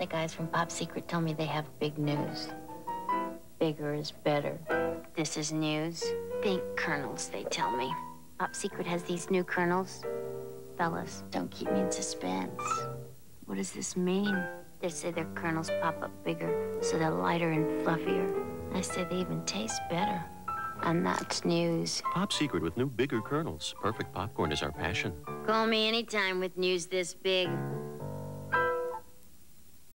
The guys from Pop Secret tell me they have big news. Bigger is better. This is news. Big kernels, they tell me. Pop Secret has these new kernels. Fellas, don't keep me in suspense. What does this mean? They say their kernels pop up bigger, so they're lighter and fluffier. I say they even taste better. And that's news. Pop Secret with new bigger kernels. Perfect popcorn is our passion. Call me anytime with news this big.